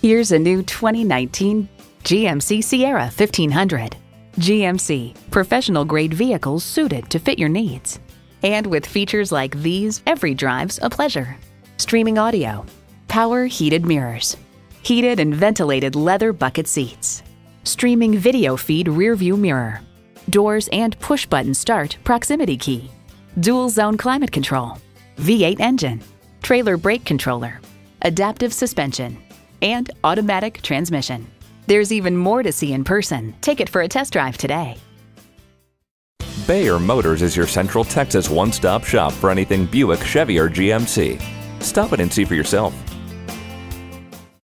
Here's a new 2019 GMC Sierra 1500. GMC, professional-grade vehicles suited to fit your needs. And with features like these, every drive's a pleasure. Streaming audio, power heated mirrors, heated and ventilated leather bucket seats, streaming video feed rearview mirror, doors and push-button start proximity key, dual-zone climate control, V8 engine, trailer brake controller, adaptive suspension, and automatic transmission. There's even more to see in person. Take it for a test drive today. Bayer Motors is your Central Texas one-stop shop for anything Buick, Chevy, or GMC. Stop in and see for yourself.